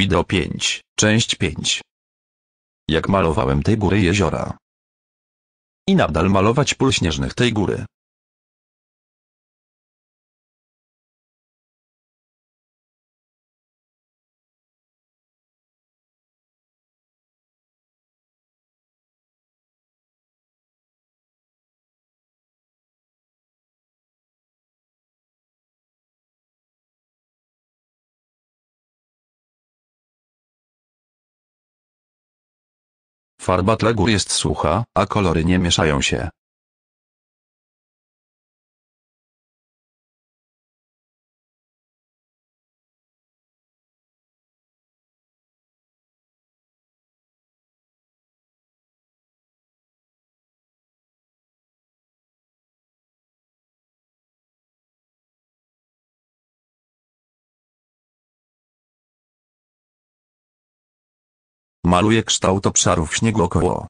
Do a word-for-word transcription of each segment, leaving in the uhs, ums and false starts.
Wideo pięć, część piąta. Jak malowałem tej góry jeziora. I nadal malować pól śnieżnych tej góry. Farba tle gór jest sucha, a kolory nie mieszają się. Maluje kształt obszarów śniegu około.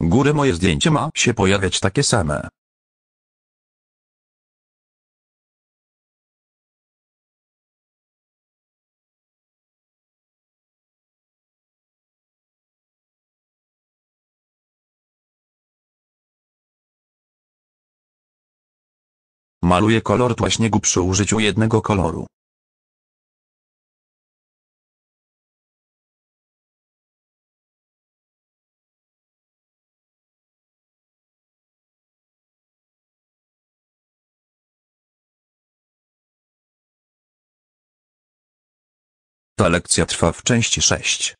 Góry moje zdjęcie ma się pojawiać takie same. Maluję kolor tła śniegu przy użyciu jednego koloru. Ta lekcja trwa w części szóstej.